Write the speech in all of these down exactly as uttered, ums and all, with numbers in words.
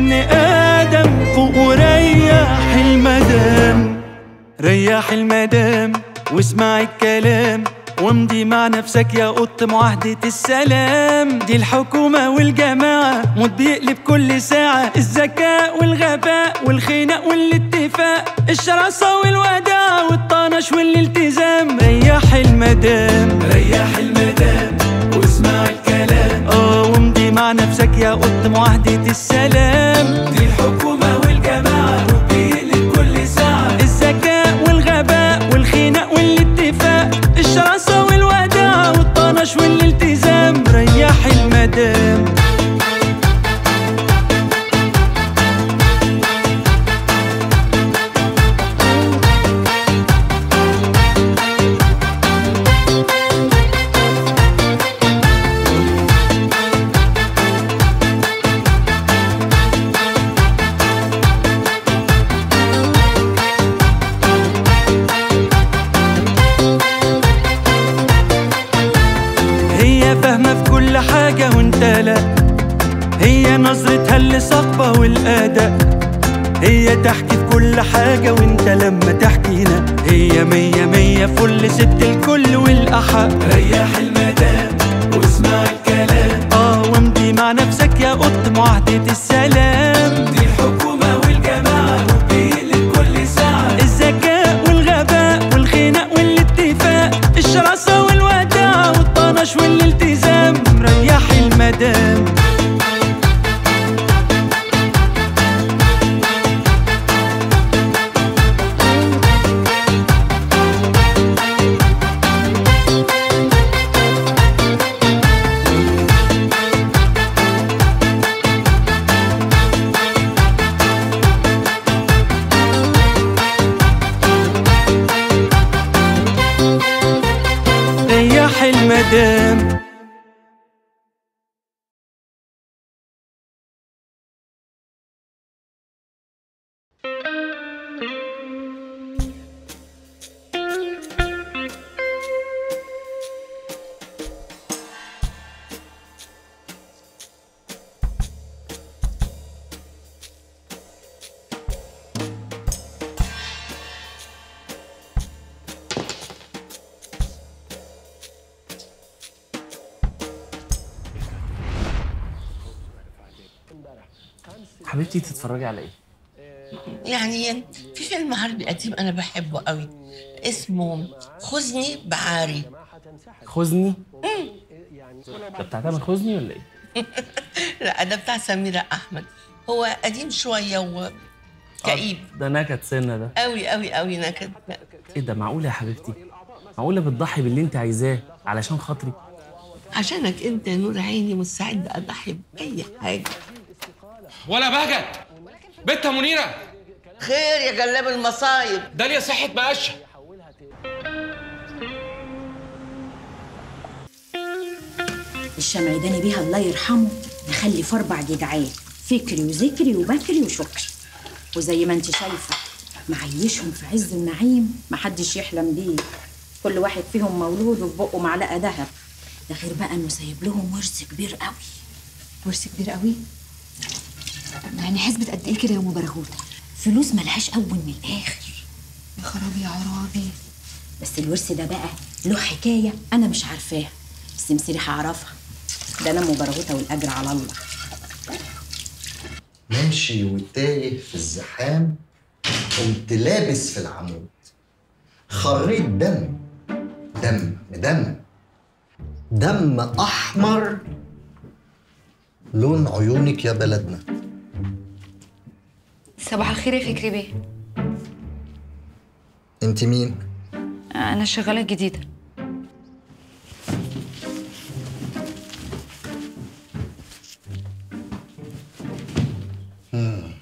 ابن آدم فوق وريح المدام، ريح المدام واسمعي الكلام وامضي مع نفسك يا قط معاهدة السلام. دي الحكومة والجماعة موت بيقلب كل ساعة، الذكاء والغباء والخناق والاتفاق، الشراسة والوداع والطنش والالتزام. ريح المدام ريح المدام واسمع الكلام اه وامضي مع نفسك يا قط معاهدة السلام. دي الحكومة والجماعة موت بيقلب كل ساعة، الذكاء والغباء والخناق والاتفاق، الشراسة والوداع والطنش والالتزام. ريح المدام والأداء، هي تحكي في كل حاجة وانت لما تحكينا هي مية مية فل ست الكل والأحق. ريح المدام واسمع الكلام اه وامضي مع نفسك يا قط معاهدة السلام. دي الحكومة والجماعة وبيقلب كل ساعة، الذكاء والغباء والخناق والاتفاق، الشراسة والوداع والطنش والالتزام. ريح المدام حبيبتي. تتفرجي على ايه؟ يعني في فيلم عربي قديم انا بحبه قوي اسمه خزني بعاري. خزني؟ امم ده بتاع تامر خزني ولا ايه؟ لا ده بتاع سميره احمد، هو قديم شويه وكئيب. ده نكد سنه ده قوي قوي قوي نكد. ايه ده معقوله يا حبيبتي؟ معقوله بتضحي باللي انت عايزاه علشان خاطري؟ عشانك انت يا نور عيني مستعده اضحي باي حاجه. ولا بهجت بنتها منيره. خير يا جلاب المصايب، داليا صحت مقشه. الشمع عيداني بيها الله يرحمه مخلف اربع جدعان، فكري وذكري وبكري وشكري، وزي ما انت شايفه معيشهم في عز النعيم محدش يحلم بيه، كل واحد فيهم مولود وبقه معلقه ذهب. ده غير بقى انه سايب لهم ورث كبير قوي. ورث كبير قوي؟ يعني حسبت قد ايه كده يا ام براغوتة؟ فلوس ملهاش اول من الاخر. يا خرابي يا عرابي. بس الورث ده بقى له حكايه انا مش عارفاها، بس مسيري هعرفها. ده انا ام براغوتة والاجر على الله. ماشي وتايه في الزحام قمت لابس في العمود، خريت دم دم دم دم احمر لون عيونك يا بلدنا. صباح الخير يا فكري بيه. انت مين؟ انا الشغاله الجديده. امم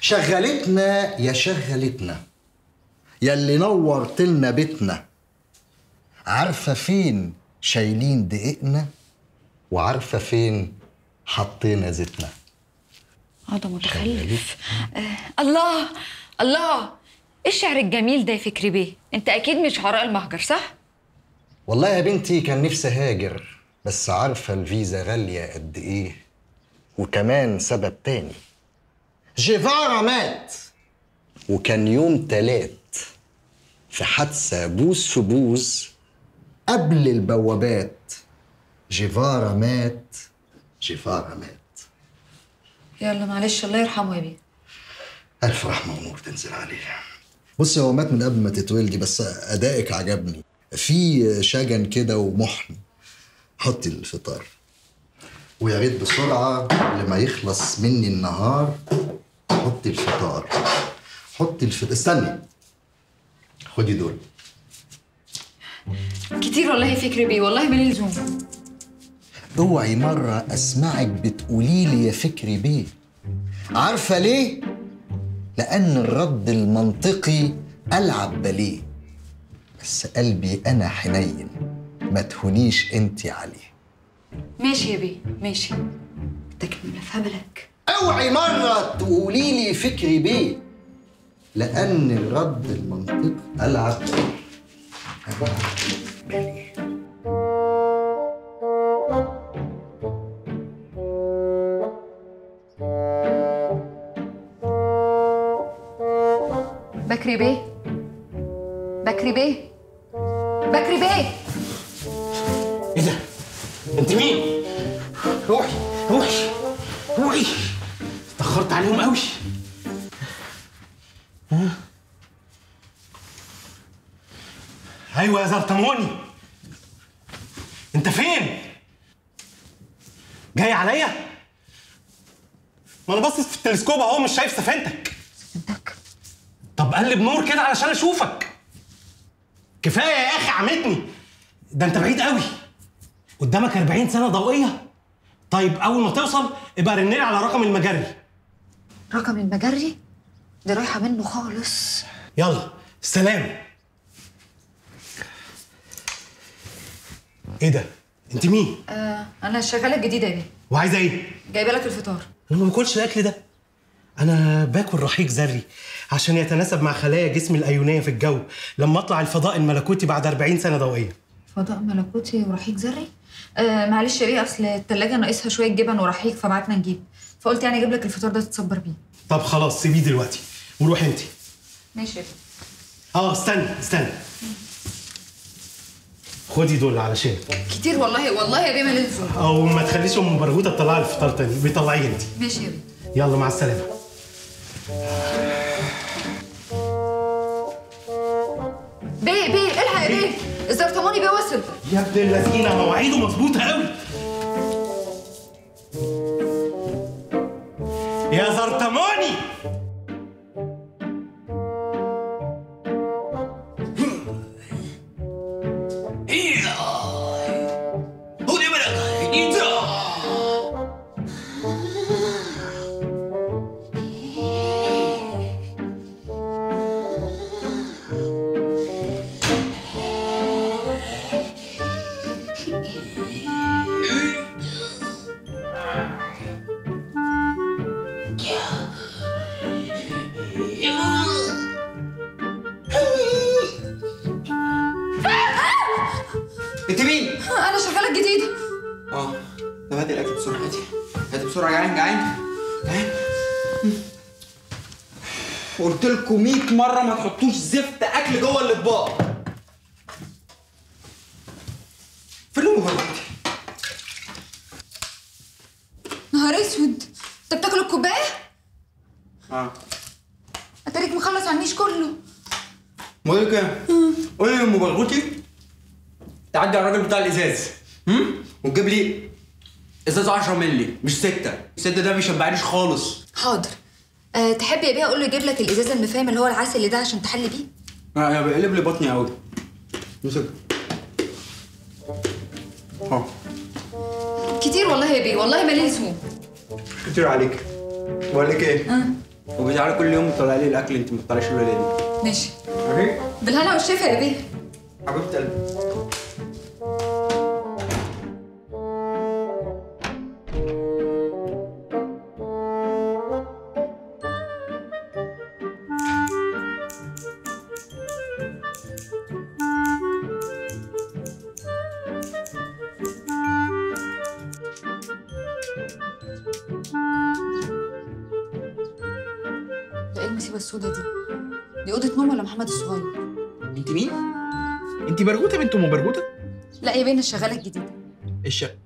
شغلتنا يا شغلتنا يا اللي نورت لنا بيتنا، عارفه فين شايلين دقيقنا وعارفه فين حطينا زيتنا. اه ده متخلف. آه. الله الله، ايه الشعر الجميل ده يا فكري بيه؟ انت اكيد مش شعراء المهجر صح؟ والله يا بنتي كان نفسي هاجر، بس عارفه الفيزا غاليه قد ايه، وكمان سبب تاني، جيفارا مات وكان يوم تلات في حادثة بوز في بوز قبل البوابات. جيفارا مات، جيفارا مات. يلا معلش، الله يرحمه يا بيه. ألف رحمة ونور تنزل عليه. بصي، هو مات من قبل ما تتولدي، بس أدائك عجبني، في شجن كده ومحن. حطي الفطار، ويا ريت بسرعة لما يخلص مني النهار. حطي الفطار، حطي الفطار. استني، خدي دول. كتير والله فكري بيه، والله باللزوم. اوعي مرة أسمعك بتقولي لي يا فكري بيه. عارفة ليه؟ لأن الرد المنطقي ألعب باليه، بس قلبي أنا حنين، ما تهونيش أنتِ عليه. ماشي يا بيه، ماشي. تكملة في هبلك. اوعي مرة تقولي لي فكري بيه، لأن الرد المنطقي ألعب باليه. بكري بيه، بكري بيه، بكري بيه. ايه ده؟ انت مين؟ روحي روحي روحي، اتاخرت عليهم قوي. ها؟ ايوه يا زرطموني، انت فين؟ جاي عليا؟ ما انا باصص في التلسكوب اهو، مش شايف سفينتك. سفينتك؟ طب قلب نور كده علشان اشوفك. كفايه يا اخي، عمتني. ده انت بعيد قوي، قدامك أربعين سنه ضوئيه. طيب اول ما توصل ابقى رنلي على رقم المجري. رقم المجري؟ دي رايحه منه خالص. يلا سلام. ايه ده؟ انت مين؟ آه، انا الشغاله الجديده يا بيه. وعايزه ايه؟ جايبه لك الفطار. انا ما باكلش الاكل ده، أنا باكل رحيق ذري عشان يتناسب مع خلايا جسمي الأيونية في الجو لما أطلع الفضاء الملكوتي بعد أربعين سنة ضوئية. فضاء ملكوتي ورحيق ذري؟ آه معلش يا بيه، أصل التلاجة ناقصها شوية جبن ورحيق فبعتنا نجيب، فقلت يعني أجيب لك الفطار ده تتصبر بيه. طب خلاص سيبيه دلوقتي وروحي أنتِ. ماشي يا بيه. أه استني استني. خدي دول علشان كتير والله، والله يا بيه ماليش ذوق. أو ما تخليش أم براغوتة تطلعي الفطار تاني، بيطلعيه أنتِ. ماشي يا بيه. يلا مع السلامة. بيه بيه الحق يا بيه، الزرطماني بيه وصل. يا ابن اللذينه، مواعيده مظبوطه قوي. يا زرطماني، قلتلكوا مية مرة ما تحطوش زفت أكل جوه الأطباق. فين المهرجانات؟ نهار أسود، أنت بتاكل الكوباية؟ آه. أتاريك مخلص على النيش كله. بقول لك إيه؟ قولي لأم بلغوتي تعدي على الراجل بتاع الإزاز، أمم؟ وتجيب لي إزاز عشرة مللي مش ستة، الستة ده ما بيشبعنيش خالص. حاضر. أه تحب يا بيه اقول له يجيب لك الازاز المفاهم اللي هو العسل ده عشان تحل بيه؟ لا يا بيه، قلب لي بطني قوي. مسك. اه. كتير والله يا بيه، والله ماليش ذوق. مش كتير عليك. بقول لك ايه؟ اه. وبتعالي كل يوم تطلعي لي الاكل، انت ما بتطلعيش ولا ليله. ماشي. ماشي؟ بالهنا والشفا يا بيه. حبيبة قلبي. الكتبه السوداء دي؟ دي اوضه نوم ولا محمد الصغير؟ انت مين؟ انت براغوتة بنت ام براغوتة؟ لا يا بيه، الشغاله الجديده. الشقه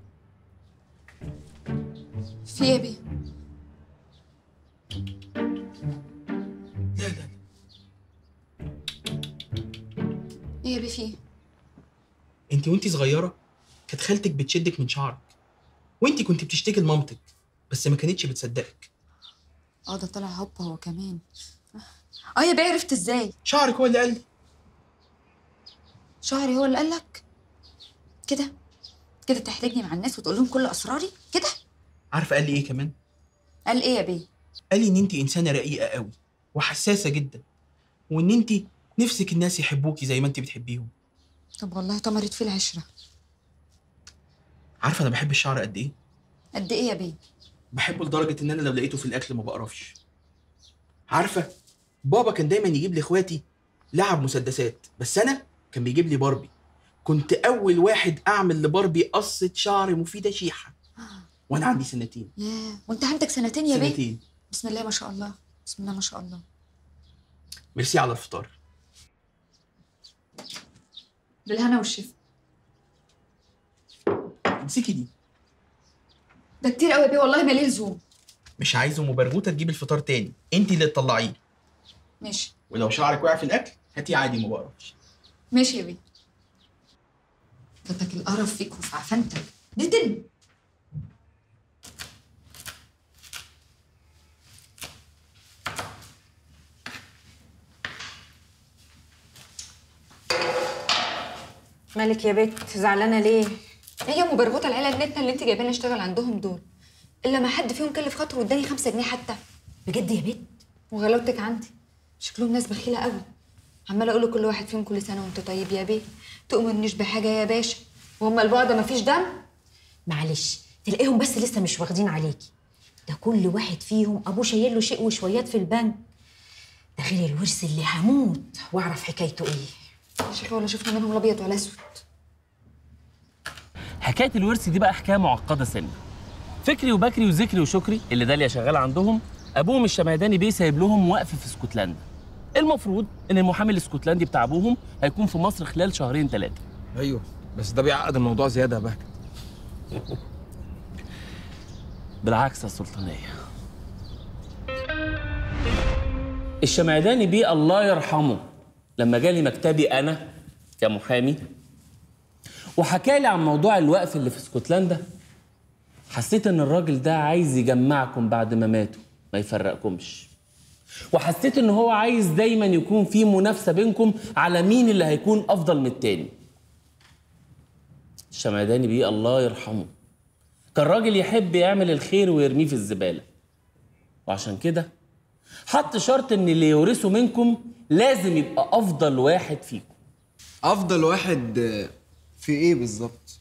في ايه يا بيه؟ لا لا ايه يا بيه في ايه؟ انت وانت صغيره كانت خالتك بتشدك من شعرك، وانت كنت بتشتكي لمامتك بس ما كانتش بتصدقك. اه ده طلع هوبا هو كمان. اه يا بيه عرفت ازاي؟ شعرك هو اللي قال. شعري هو اللي قال لك؟ كده كده تحرجني مع الناس وتقول لهم كل اسراري كده؟ عارفه قال لي ايه كمان؟ قال ايه يا بيه؟ قال لي ان انت انسانه رقيقه قوي وحساسه جدا، وان انت نفسك الناس يحبوكي زي ما انت بتحبيهم. طب والله طمرت في العشره. عارفه انا بحب الشعر قد ايه؟ قد ايه يا بيه؟ بحبه لدرجه ان انا لو لقيته في الاكل ما بقرفش. عارفه بابا كان دايما يجيب لاخواتي لعب مسدسات، بس انا كان بيجيب لي باربي. كنت اول واحد اعمل لباربي قصه شعر مفيده شيحه وانا عندي سنتين. ياه، وانت عندك سنتين يا بيه؟ سنتين. بسم الله ما شاء الله، بسم الله ما شاء الله. ميرسي على الفطار. بالهنا والشفا. امسكي دي. ده كتير قوي يا بيه والله ماليه لزوم. مش عايزه ام براغوتة تجيب الفطار تاني، انت اللي تطلعيه. ماشي. ولو شعرك وقع في الاكل هاتيه عادي ما بقرفش. ماشي يا بيه. كتك القرف فيك وفي عفنتك. ندن. مالك يا بت زعلانه ليه؟ هي ام براغوتة العيله النتنه اللي انت جايبينها اشتغل عندهم دول، الا ما حد فيهم كلف خاطره واداني خمسة جنيه حتى. بجد يا بت؟ وغلاوتك عندي، شكلهم ناس بخيله قوي. عماله اقول لكل واحد فيهم كل سنه وانت طيب يا بيه، تؤمرنيش بحاجه يا باشا، وهم البعضه مفيش دم. معلش تلاقيهم بس لسه مش واخدين عليكي، ده كل واحد فيهم ابوه شايل له شيء وشويات في البنك، ده غير الورث اللي هموت واعرف حكايته ايه. شكله ولا شفنا منهم لا ابيض ولا اسود. حكايه الورث دي بقى حكايه معقده سنه. فكري وبكري وذكري وشكري اللي داليا شغاله عندهم، ابوهم الشمعداني بيه سايب لهم وقف في اسكتلندا. المفروض ان المحامي الاسكتلندي بتاع ابوهم هيكون في مصر خلال شهرين ثلاثه. ايوه بس ده بيعقد الموضوع زياده يا بهجت. بالعكس يا السلطانيه. الشمعداني بيه الله يرحمه لما جالي مكتبي انا كمحامي وحكى لي عن موضوع الوقف اللي في اسكتلندا، حسيت ان الراجل ده عايز يجمعكم بعد ما ماتوا ما يفرقكمش، وحسيت ان هو عايز دايما يكون في منافسه بينكم على مين اللي هيكون افضل من التاني. الشمعداني بيه الله يرحمه كان راجل يحب يعمل الخير ويرميه في الزباله، وعشان كده حط شرط ان اللي يورثوا منكم لازم يبقى افضل واحد فيكم. افضل واحد في ايه بالظبط؟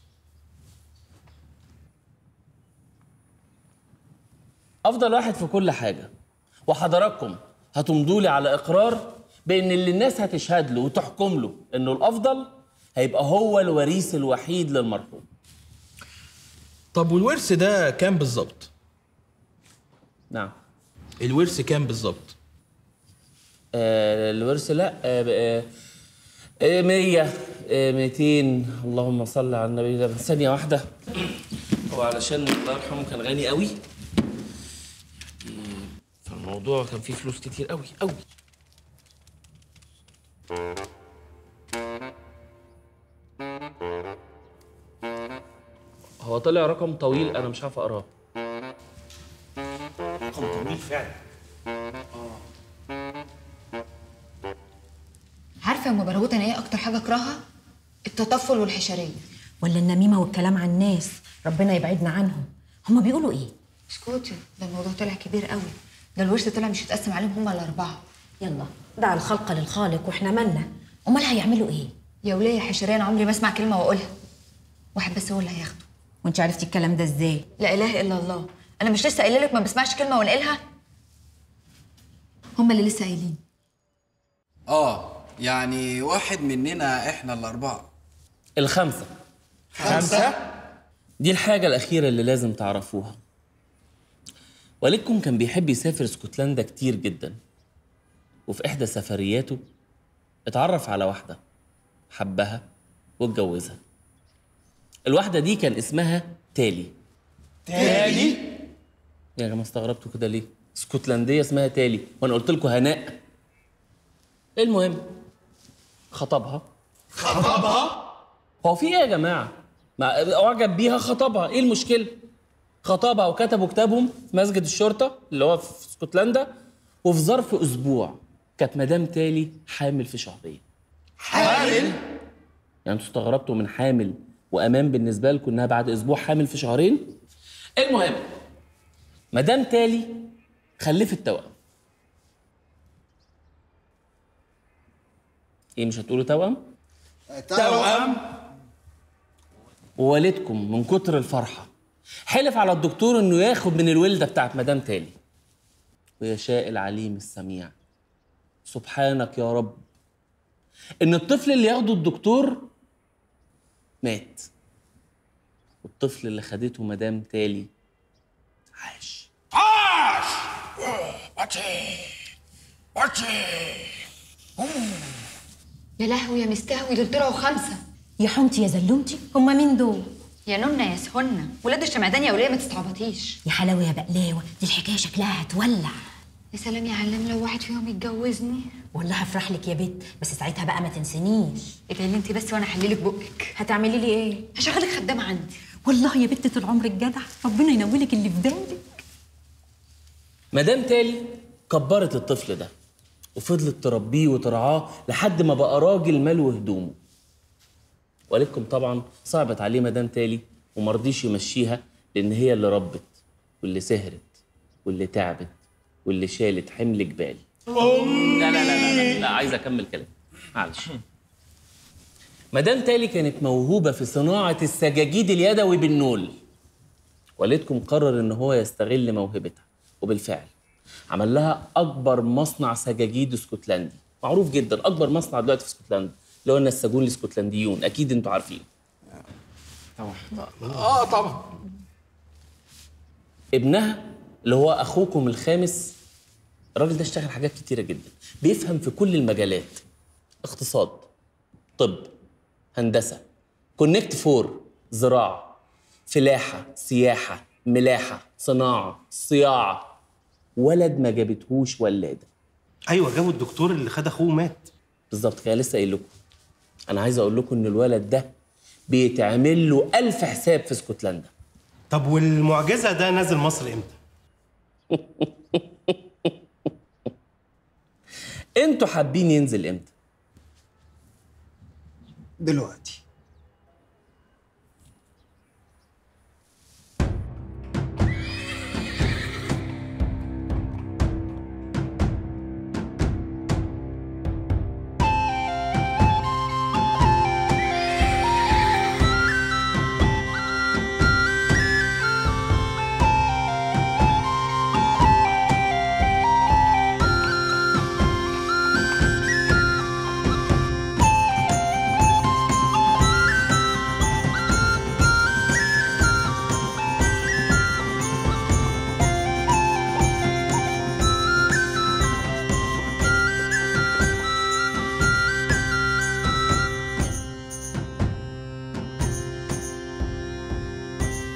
افضل واحد في كل حاجه، وحضراتكم هتمضوا لي على اقرار بان اللي الناس هتشهد له وتحكم له انه الافضل هيبقى هو الوريث الوحيد للمرحوم. طب والورث ده كام بالظبط؟ نعم الورث كام بالظبط؟ آه الورث لا آه آه مية آه ميتين. اللهم صل على النبي. ده ثانية واحدة، هو علشان الله يرحمه كان غني قوي فالموضوع كان فيه فلوس كتير قوي قوي. هو طلع رقم طويل أنا مش عارف أقراه. رقم طويل فعلا. اه عارفه يا ام براغوتة انا ايه اكتر حاجه اكرهها؟ التطفل والحشريه ولا النميمه والكلام عن الناس، ربنا يبعدنا عنهم. هما بيقولوا ايه؟ اسكتي ده الموضوع طلع كبير قوي، ده الورث طلع مش هيتقسم عليهم هما الاربعه. يلا دع الخلق للخالق واحنا مالنا، امال هيعملوا ايه؟ يا وليه حشريه انا عمري ما اسمع كلمه واقولها. واحد بس هو اللي هياخده. وانت عرفتي الكلام ده ازاي؟ لا اله الا الله، أنا مش لسه قايلة لك ما بسمعش كلمة ونقلها؟ هما اللي لسه قايلين. آه يعني واحد مننا إحنا الأربعة. الخمسة. خمسة؟ دي الحاجة الأخيرة اللي لازم تعرفوها. والدكم كان بيحب يسافر اسكتلندا كتير جدا، وفي إحدى سفرياته اتعرف على واحدة، حبها واتجوزها. الواحدة دي كان اسمها تالي. تالي؟ يا جماعة استغربتوا كده ليه؟ اسكتلندية اسمها تالي، وأنا قلت لكم هناء. المهم خطبها. خطبها؟ هو في إيه يا جماعة؟ ما أعجب بيها خطبها، إيه المشكلة؟ خطبها وكتبوا كتابهم في مسجد الشرطة اللي هو في اسكتلندا، وفي ظرف أسبوع كانت مدام تالي حامل في شعبية. حامل؟ يعني انتوا استغربتوا من حامل وأمان بالنسبة لكم إنها بعد أسبوع حامل في شهرين؟ المهم مدام تالي خلفت توأم. إيه مش هتقولوا توأم؟ توأم. ووالدكم من كتر الفرحة حلف على الدكتور إنه ياخد من الولدة بتاعت مدام تالي. ويشاء العليم السميع سبحانك يا رب إن الطفل اللي ياخده الدكتور مات، والطفل اللي خدته مدام تالي عاش. عاش. يا لهوي يا مستهوي، دول طلعوا خمسة. يا حنتي يا زلومتي، هما مين دول؟ يا نمنا يا سهنا، ولاد الشمعداني يا وليه، ما تستعبطيش. يا حلاوه يا بقلاوه، دي الحكايه شكلها هتولع. يا سلام يا علام لو واحد فيهم يتجوزني، والله هفرح لك يا بت، بس ساعتها بقى ما تنسينيش. ادعيلي انت بس وانا احللك بقك. هتعملي لي ايه؟ هشغلك خدامه عندي. والله يا بت طول عمرك جدع، ربنا ينولك اللي في بالك. مدام تالي كبرت الطفل ده وفضلت تربيه وترعاه لحد ما بقى راجل ماله هدومه. والدكم طبعا صعبت عليه مدام تالي وما رضيش يمشيها، لان هي اللي ربت واللي سهرت واللي تعبت واللي شالت حمل جبال. أمي. لا لا لا لا لا، عايز اكمل كلام معلش. مدام تالي كانت موهوبه في صناعه السجاجيد اليدوي بالنول. والدكم قرر ان هو يستغل موهبتها، وبالفعل عمل لها اكبر مصنع سجاجيد اسكتلندي معروف جدا، اكبر مصنع دلوقتي في اسكتلندا اللي هو السجون الاسكتلنديون، اكيد انتوا عارفين. طبعا. اه طبعا. ابنها اللي هو اخوكم الخامس، الراجل ده اشتغل حاجات كتيره جدا، بيفهم في كل المجالات، اقتصاد، طب، هندسه، كونكت فور، زراعه، فلاحه، سياحه، ملاحه، صناعه، صياعه. ولد ما جابتهوش ولاده. ايوه جابوا الدكتور اللي خد اخوه مات. بالظبط كده، لسه قايل لكم. أنا عايز أقول لكم إن الولد ده بيتعمل له ألف حساب في اسكتلندا. طب والمعجزة ده نازل مصر إمتى؟ أنتوا حابين ينزل إمتى؟ دلوقتي.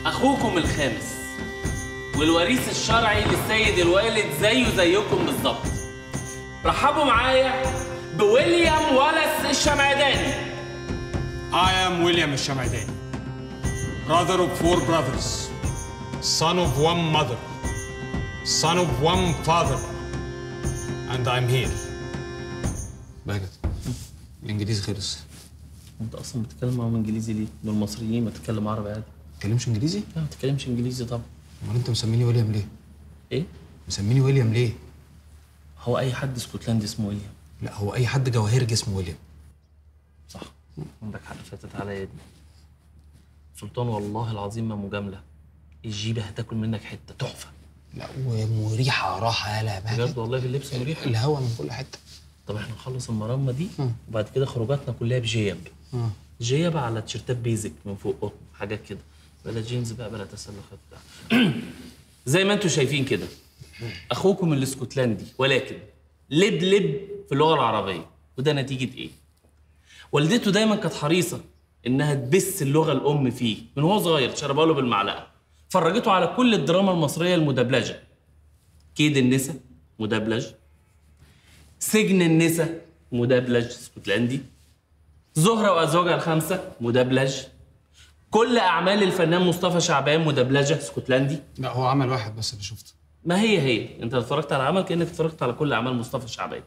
أخوكم الخامس والوريث الشرعي للسيد الوالد زيه زيكم بالظبط. رحبوا معايا بويليام ولس الشمعداني. I am ويليام الشمعداني. Brother of four brothers. Son of one mother. Son of one father. And I'm here. بهجت. الإنجليزي خلص. أنت أصلاً بتتكلم معاهم إنجليزي ليه؟ دول مصريين، ما تتكلم عربي عادي. ما تتكلمش انجليزي؟ لا ما تتكلمش انجليزي طبعا. امال انت مسميني ويليام ليه؟ ايه؟ مسميني ويليام ليه؟ هو اي حد اسكتلندي اسمه ويليام. لا هو اي حد جواهرجي اسمه ويليام. صح، عندك حق، فاتت عليا دي. سلطان والله العظيم ما مجامله، الجيبه هتاكل منك حته تحفه. لا ومريحه راحه يا لهبه بجد والله، في اللبس مريحه، الهوا من كل حته. طب احنا نخلص المرمه دي وبعد كده خروجاتنا كلها بجيب. امم جيب على تيشيرتات بيزك من فوق، حاجات كده، بلا جينز بقى، بلا تسلخات بتاع. زي ما انتم شايفين كده، اخوكم الاسكتلندي ولكن لبلب في اللغه العربيه، وده نتيجه ايه؟ والدته دايما كانت حريصه انها تبث اللغه الام فيه من وهو صغير، شربها له بالمعلقه، فرجته على كل الدراما المصريه المدبلجه. كيد النسا مدبلج، سجن النسا مدبلج اسكتلندي، زهره وازواجها الخمسه مدبلج، كل اعمال الفنان مصطفى شعبان مدبلجه اسكتلندي. لا هو عمل واحد بس اللي شفته. ما هي هي، انت اتفرجت على عمل كانك اتفرجت على كل اعمال مصطفى شعبان.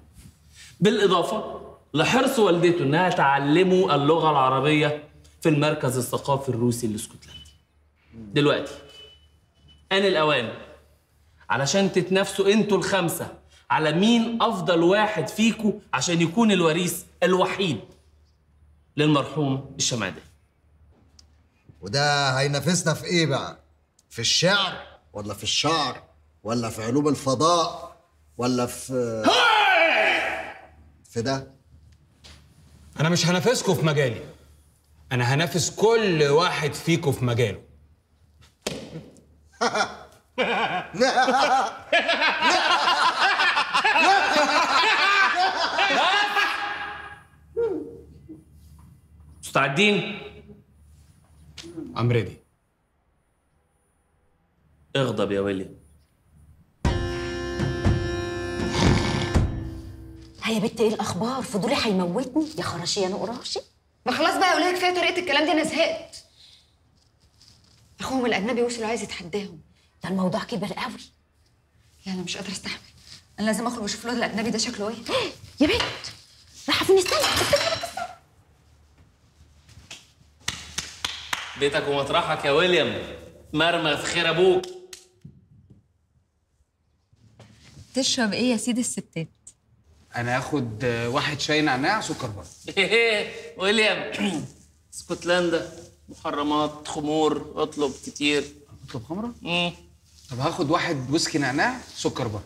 بالاضافه لحرص والدته انها تعلمه اللغه العربيه في المركز الثقافي الروسي الاسكتلندي. دلوقتي آن الاوان علشان تتنافسوا انتوا الخمسه على مين افضل واحد فيكوا عشان يكون الوريث الوحيد للمرحوم الشمعداني. وده هينافسنا في ايه بقى؟ في الشعر ولا في الشعر ولا في علوم الفضاء ولا في في ده؟ انا مش هنافسكوا في مجالي، انا هنافس كل واحد فيكوا في مجاله. مستعدين؟ I'm ready. اغضب يا ويليام. ها يا بت، ايه الاخبار؟ فضولي هيموتني يا خراشي يا نقراشي. ما خلاص بقى، اقول لك كفايه طريقه الكلام دي، انا زهقت. اخوهم الاجنبي وصلوا عايز يتحداهم. ده الموضوع كبر قوي. لا انا مش قادره استحمل، انا لازم اخرج واشوف الواد الاجنبي ده شكله ايه. يا بت راح فين؟ استنى استنى بس. بيتك ومطرحك يا ويليام، مرمى في خير ابوك. تشرب ايه يا سيد الستات؟ انا هاخد واحد شاي نعناع سكر بره. ايه ويليام، اسكتلندا محرمات خمور، اطلب كتير. اطلب خمره؟ امم طب هاخد واحد ويسكي نعناع سكر بره.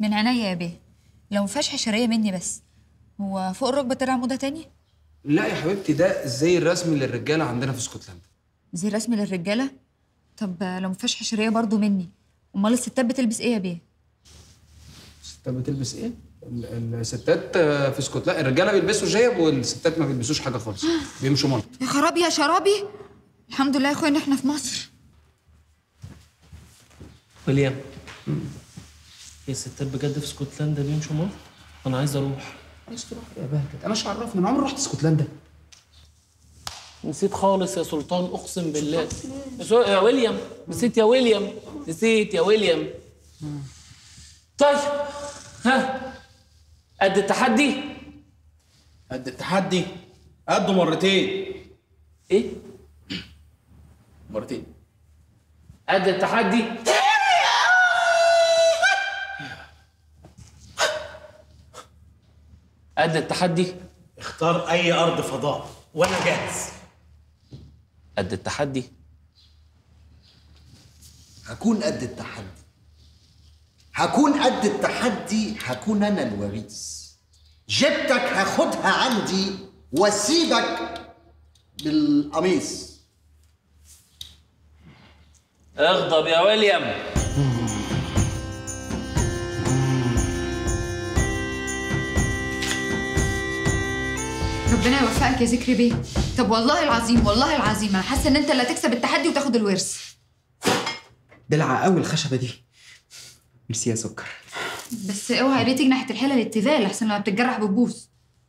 من عينيا يا بيه، لو مفيهاش حشريه مني بس. هو فوق الركبه طلع موضه تانيه؟ لا يا حبيبتي، ده الزي الرسمي للرجاله عندنا في اسكتلندا. زي رسمي للرجاله؟ طب لو مفيهاش حشريه برضو مني، امال الستات بتلبس ايه يا بيه؟ الستات بتلبس ايه؟ الستات في اسكتلندا الرجاله بيلبسوا جيب والستات ما بيلبسوش حاجه خالص، بيمشوا ملط. يا خرابي يا شرابي، الحمد لله يا اخويا ان احنا في مصر. ويليام، هي الستات بجد في اسكتلندا بيمشوا ملط؟ انا عايز اروح. عايز تروح يا بهجت؟ انا مش عرفني، انا عمري رحت اسكتلندا. نسيت خالص يا سلطان، اقسم بالله. يا ويليام نسيت، يا ويليام نسيت، يا ويليام. طيب ها، قد التحدي؟ قد التحدي قده مرتين. ايه؟ مرتين قد التحدي. قد التحدي، اختار اي ارض فضاء وانا جاهز. قد التحدي، هكون قد التحدي، هكون قد التحدي، هكون انا الوريث. جبتك هاخدها عندي واسيبك بالقميص. اغضب يا ويليام. ربنا يوفقك يا ذكري بيه. طب والله العظيم، والله العظيم انا حاسه ان انت اللي هتكسب التحدي وتاخد الورث. دلعه قوي الخشبه دي. ميرسي يا سكر. بس اوعى يا بيه تيجي ناحيه الحيله للتيفال، احسن لما بتتجرح بتبوظ.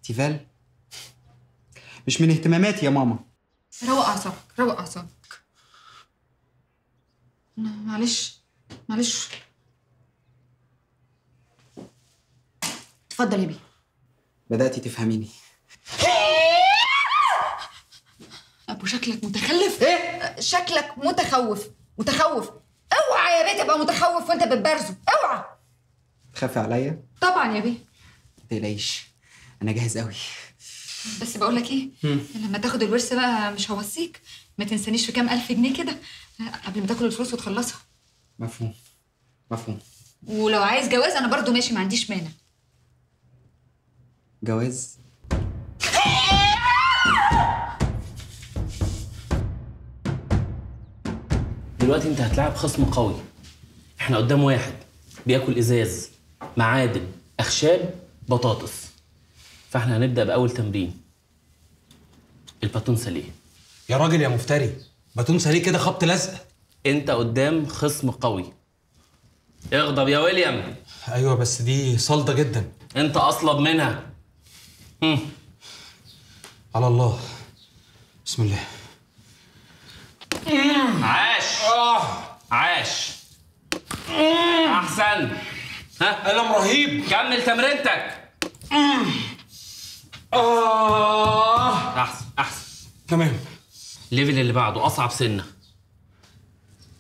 تيفال؟ مش من اهتماماتي يا ماما. روق اعصابك، روق اعصابك. معلش معلش. اتفضل يا بيه. بدأتي تفهميني. ابو شكلك متخلف. ايه؟ شكلك متخوف، متخوف. اوعى يا بيه تبقى متخوف وانت بتبرزه، اوعى. تخافي عليا؟ طبعا يا بيه. ما تقلقيش، انا جاهز قوي. بس بقول لك ايه؟ مم. لما تاخد الورث بقى مش هوصيك، ما تنسانيش في كام الف جنيه كده قبل ما تاكل الفلوس وتخلصها. مفهوم مفهوم. ولو عايز جواز انا برضو ماشي، ما عنديش مانع. جواز؟ دلوقتي انت هتلاعب خصم قوي. احنا قدام واحد بياكل ازاز، معادن، اخشاب، بطاطس. فاحنا هنبدأ بأول تمرين، الباتون ساليه. يا راجل يا مفتري، باتون ساليه كده خبط لزق. انت قدام خصم قوي. اغضب يا ويليام. ايوه بس دي صلدة جدا، انت اصلب منها. هم. على الله، بسم الله. عاش. آه. عاش. احسن. ها، ألم رهيب. كمل تمرينتك. اه احسن احسن، تمام. الليفل اللي بعده اصعب سنه،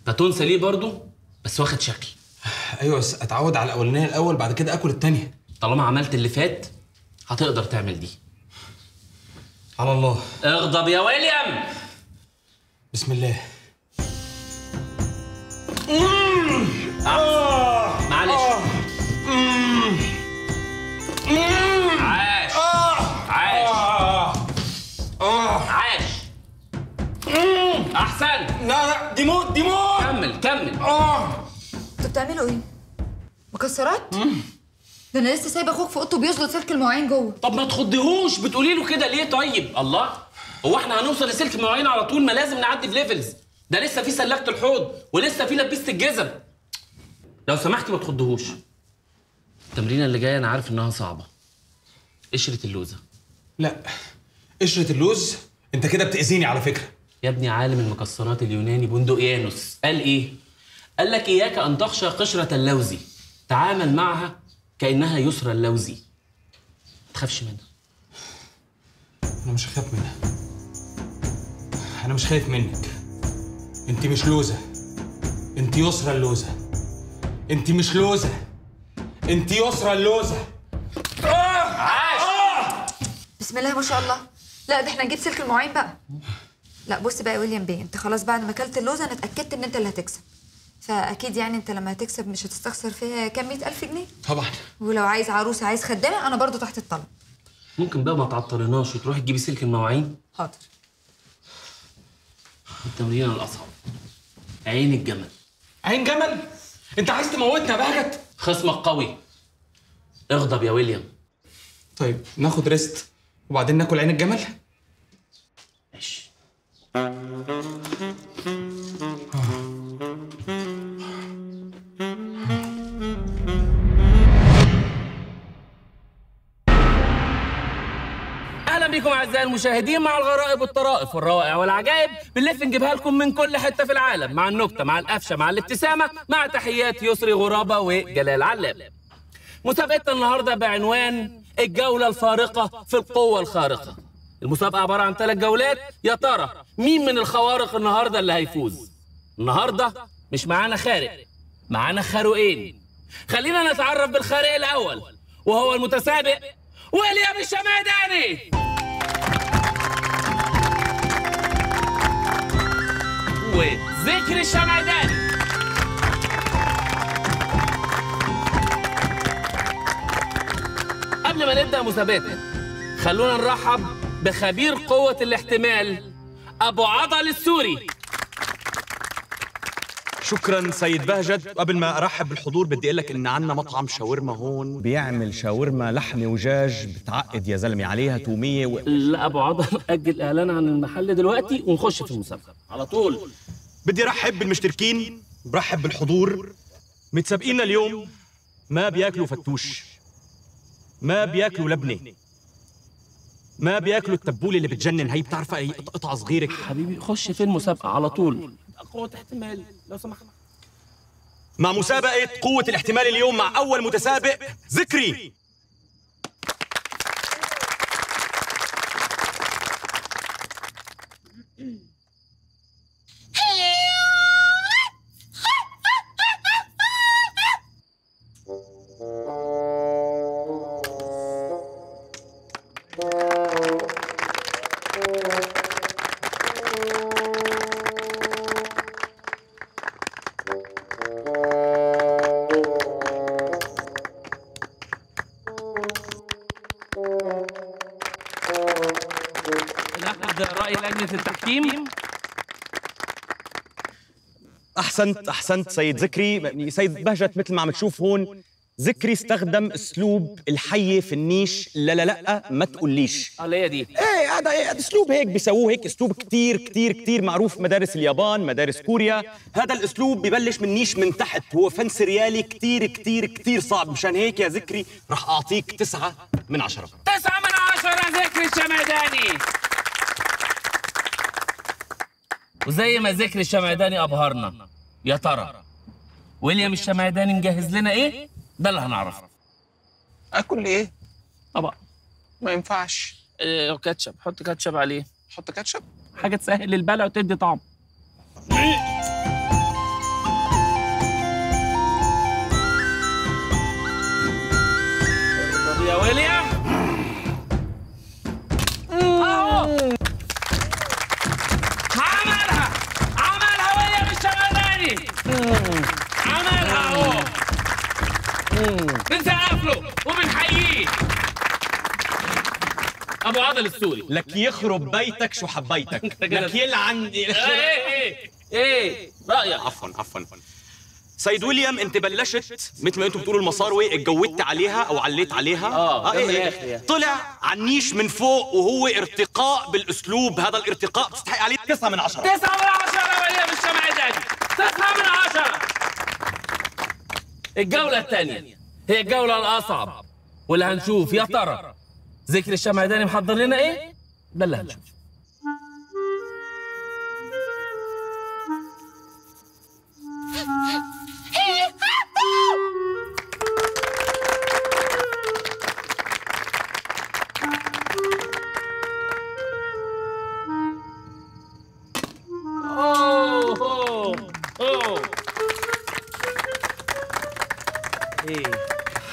باتون ساليه برضو بس واخد شكل. ايوه بس اتعود على الاولانيه الاول، بعد كده اكل الثانيه. طالما عملت اللي فات هتقدر تعمل دي. على الله. اغضب يا ويليام. بسم الله. احسن. معلش. عاش. عاش. عاش. احسن. لا لا، دي موت دي موت. كمل كمل. اه انتوا بتعملوا ايه؟ مكسرات؟ ده انا لسه سايبه اخوك في اوضته بيزلط سلك المواعين جوه. طب ما تخضيهوش، بتقولي له كده ليه طيب؟ الله، هو احنا هنوصل لسلك المواعين على طول؟ ما لازم نعدي بليفلز، ده لسه في سلاكه الحوض ولسه في لبسه الجزم. لو سمحتي ما تخضيهوش. التمرينه اللي جايه انا عارف انها صعبه، قشره اللوزه. لا قشره اللوز، انت كده بتاذيني على فكره يا ابني. عالم المكسرات اليوناني بندقيانوس قال ايه؟ قال لك اياك ان تخشى قشره اللوز، تعامل معها كأنها يسرى اللوزي، ما تخافش منها. أنا مش هخاف منها. أنا مش خايف منك. أنت مش لوزة. أنت يسرى اللوزة. أنت مش لوزة. أنت يسرى اللوزة. آه! عاش. آه! بسم الله ما شاء الله. لا ده إحنا نجيب سلك المواعين بقى. لا بص بقى يا ويليام بيه، أنت خلاص بعد ما أكلت اللوزة أنا اتأكدت إن أنت اللي هتكسب. فأكيد يعني أنت لما هتكسب مش هتستخسر فيها كام مية ألف جنيه؟ طبعًا. ولو عايز عروسة، عايز خدامة، أنا برضو تحت الطلب. ممكن بقى ما تعطلناش وتروحي تجيبي سلك المواعين؟ حاضر. التمرين الأصعب، عين الجمل. عين جمل؟ أنت عايز تموتنا بهجت؟ خصمك قوي. اغضب يا ويليام. طيب ناخد ريست وبعدين ناكل عين الجمل؟ ماشي. بكم اعزائي المشاهدين مع الغرائب والطرائف والروائع والعجائب، بنلف نجيبها لكم من كل حته في العالم، مع النكته مع القفشه مع الابتسامه، مع تحيات يسري غرابه وجلال علام. مسابقتنا النهارده بعنوان الجوله الفارقه في القوه الخارقه. المسابقه عباره عن ثلاث جولات، يا ترى مين من الخوارق النهارده اللي هيفوز؟ النهارده مش معانا خارق، معانا خارقين. خلينا نتعرف بالخارق الاول وهو المتسابق ويليام الشمهداني. ذكري الشمعداني. قبل ما نبدأ مسابقتنا خلونا نرحب بخبير قوة الاحتمال ابو عضل السوري. شكرا سيد بهجت. قبل ما ارحب بالحضور بدي اقول لك ان عندنا مطعم شاورما هون بيعمل شاورما لحمه وجاج بتعقد يا زلمه، عليها توميه و... لا ابو عضل، اجل اعلان عن المحل دلوقتي ونخش في المسابقه على طول. بدي ارحب بالمشتركين، برحب بالحضور. متسابقين اليوم ما بياكلوا فتوش، ما بياكلوا لبنه، ما بياكلوا التبوله اللي بتجنن هي، بتعرفها اي قطعه صغيره. حبيبي خش في المسابقه على طول. قوة احتمال لو سمحت. مع مسابقة قوة الاحتمال اليوم مع أول متسابق ذكري. احسنت احسنت سيد ذكري. سيد بهجت مثل ما عم تشوف هون ذكري استخدم اسلوب الحي في النيش. لا لا لا ما تقوليش اه هي دي ايه ده ايه اسلوب هيك بيسووه، هيك اسلوب كتير كتير كتير معروف مدارس اليابان مدارس كوريا. هذا الاسلوب ببلش من نيش من تحت، هو فن سريالي كتير كتير كتير صعب. مشان هيك يا ذكري رح اعطيك تسعة من عشرة. تسعة من عشرة ذكري الشمعداني. وزي ما ذكري الشمعداني ابهرنا، يا ترى ويليام الشمعداني مجهز لنا ايه؟ ده اللي هنعرفه. اكل ايه؟ طبق ما ينفعش. إيه كاتشب، حط كاتشب عليه. حط كاتشب؟ حاجه تسهل البلع وتدي طعم. طب يا ويليام اهو عملها، عملها ويليام الشمعداني، عملها اهو. بنسقف له وبنحييه. ابو عضل السوري، لك يخرب بيتك شو حبيتك، لك يلعن. ايه ايه ايه رايك؟ عفوا عفوا سيد ويليام، انت بلشت مثل ما انتم بتقولوا المصاروي، اتجودت عليها او عليت عليها. اه ايه طلع عنيش من فوق، وهو ارتقاء بالاسلوب. هذا الارتقاء بتستحق عليه تسعة من عشرة. تسعة من عشرة ويليام الشمعداني، تسعة من عشرة. الجولة الثانية هي الجولة الأصعب، واللي هنشوف يا ترى ذكري الشمعداني محضر لنا إيه؟ ده اللي هنشوف.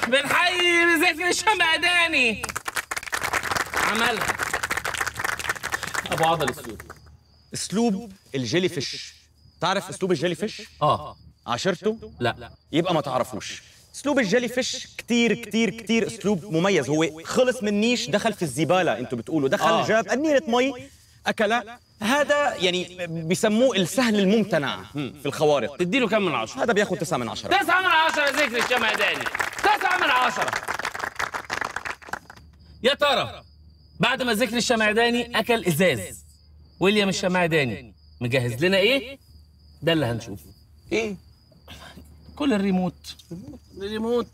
بنحيي ذكري الشمعداني، عملها. ابو عضل السوري، اسلوب الجيلي فيش، تعرف اسلوب الجيلي فيش؟ اه عاشرته؟ لا يبقى ما تعرفوش. اسلوب الجيلي فيش كتير كتير كتير اسلوب مميز، هو خلص من نيش دخل في الزباله، انتوا بتقولوا دخل آه. جاب قنينه مي اكلها. هذا يعني بيسموه السهل الممتنع في الخوارق. تديله كم من عشرة؟ هذا بياخد تسعة من عشرة. تسعة من عشرة ذكري الشمعداني، تسعة من عشرة. يا ترى بعد ما ذكري الشمعداني أكل إزاز، ويليام الشمعداني مجهز لنا إيه؟ ده اللي هنشوفه. إيه؟ كل الريموت. الريموت.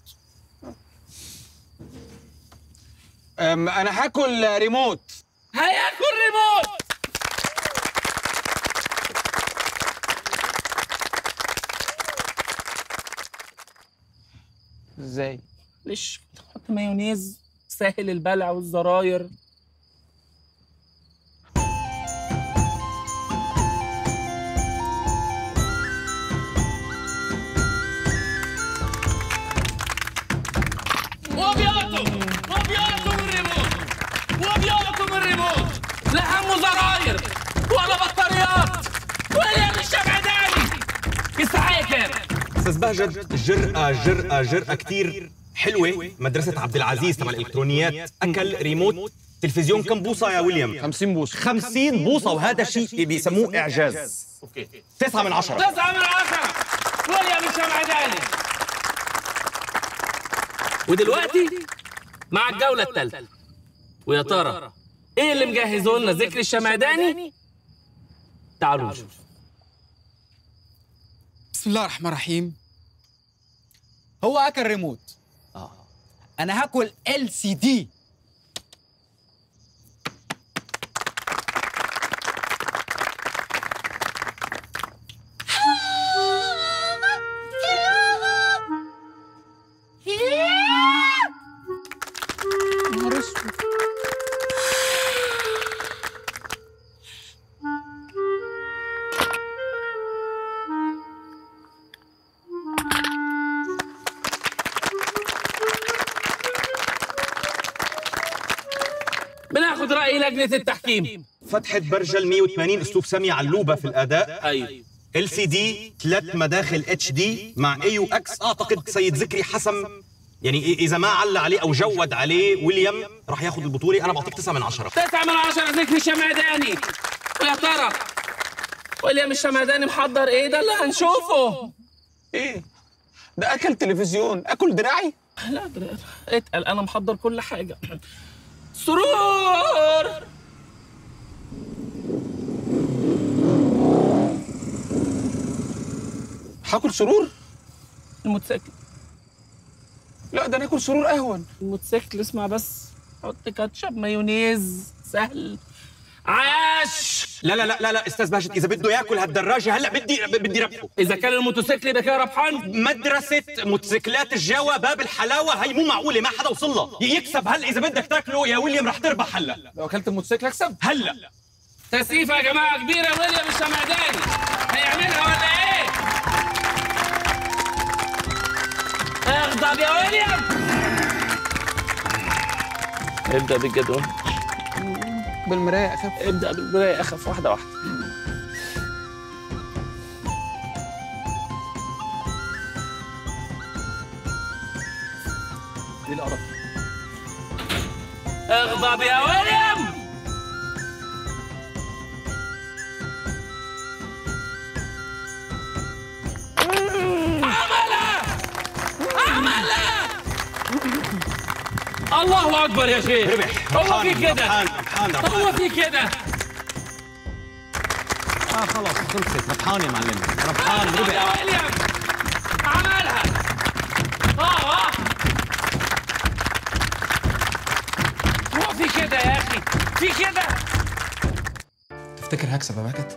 أم أنا هاكل ريموت. هياكل ريموت. ازاي؟ ليش تحط مايونيز سهل البلع والزراير. هو بيقطم، هو بيقطم الريموت، هو بيقطم الريموت، لا همه زراير ولا بطاريات. ويليام الشمعداني يستحق كام؟ استاذ بهجت جرأة جرأة جرأة كتير حلوة. مدرسة عبد العزيز تبع الإلكترونيات، أكل ريموت تلفزيون كم بوصة يا ويليام؟ خمسين بوصة. خمسين بوصة، وهذا شيء بيسموه إعجاز. أوكي تسعة من عشرة. تسعة من عشرة ويليام الشمعداني. ودلوقتي مع الجولة الثالثة، ويا ترى إيه اللي مجهزه لنا ذكري الشمعداني؟ تعالوا نشوف. بسم الله الرحمن الرحيم. هو اكل ريموت. اه انا هاكل ال سي دي. بناخد رأي لجنة التحكيم. فتحة برجل مية وثمانين اسلوب سامي علوبة في الأداء. أيوه ال سي دي ثلاث مداخل اتش دي مع اي واكس. أعتقد سيد ذكري حسم، يعني إذا ما علّى عليه أو جود عليه ويليام راح ياخد البطولة. أنا بعطيك تسعة من عشرة. تسعة من عشرة ذكري الشمعداني. ويا ترى ويليام الشمعداني محضر إيه؟ ده اللي هنشوفه. إيه؟ ده أكل تلفزيون، أكل دراعي؟ لا اتقل، انا محضر كل حاجه. سرور هاكل سرور؟ الموتوسيكل. لا ده انا اكل سرور اهون. الموتوسيكل اسمع بس، حط كاتشب مايونيز سهل. عاش. لا لا لا لا استاذ بهجت، اذا بده ياكل هالدراجه هلا بدي بدي ربحه. اذا كان الموتوسيكل يبقى كده ربحان. مدرسه موتوسيكلات الجوا باب الحلاوه هي مو معقوله، ما حدا وصل لها. يكسب هلا، اذا بدك تاكله يا ويليام رح تربح هلا. لو اكلت الموتوسيكل اكسب هلا. تسقيفه يا جماعه كبيره. ويليام الشمعداني هيعملها ولا ايه؟ اغضب يا ويليام. ابدا بالجدول، بالمرايه اخف. ابدا بالمرايه اخف، واحده واحده. ايه القرف؟ اغضب يا ويليام. عملها عملها. الله اكبر يا شيخ، ربح. هو في كده، هو في كده. اه خلاص خلصت، ربحان يا معلم، ربحان. ربح يا ويليام، عملها. اه اه هو في كده يا اخي، في كده. تفتكر هكسب يا باكت؟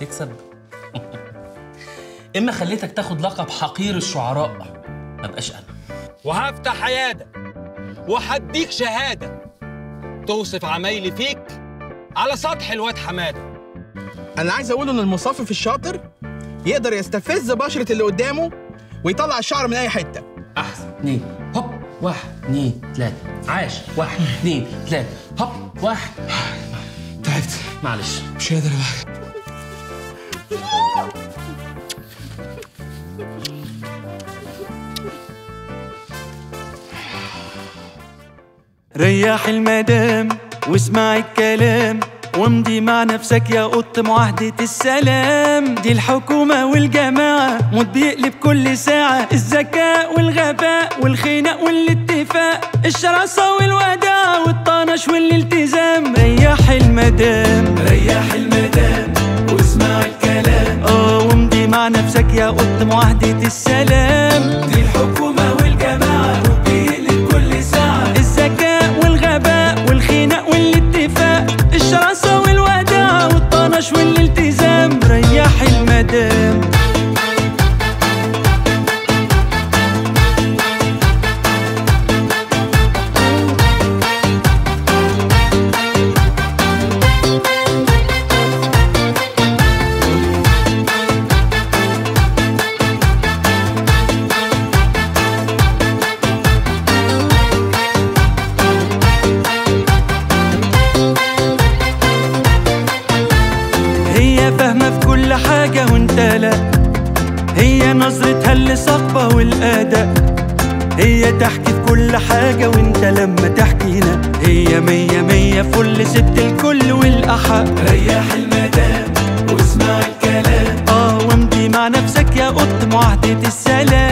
تكسب؟ اما خليتك تاخد لقب حقير الشعراء، ما بقاش انا. وهفتح عيادة وهديك شهادة توصف عمايلي فيك على سطح الواد حماده. انا عايز اقوله ان المصفف الشاطر يقدر يستفز بشره اللي قدامه ويطلع الشعر من اي حته. احسن. اثنين هوب، واحد اثنين ثلاثه. عاش. واحد اثنين ثلاثه هوب، واحد. تعبت معلش، مش قادر يا رياح المدام، واسمعي الكلام وامضي مع نفسك يا قط معاهدة السلام. دي الحكومة والجماعة موت بيقلب كل ساعة، الذكاء والغباء والخناق والاتفاق، الشراسة والوداع والطنش والالتزام. رياح المدام، رياح المدام واسمعي الكلام اه وامضي مع نفسك يا قط معاهدة السلام. دي الحكومة والجماعة موت بيقلب كل ساعة، والخناق والاتفاق، الشراسة والوداع والطنش والالتزام. ريح المدام. هي نظرتها اللي صاخبة والأداء، هي تحكي في كل حاجة وانت لما تحكينا هي مية مية فل ست الكل والأحق. ريح المدام واسمع الكلام اه وامضي مع نفسك يا قط معاهدة السلام.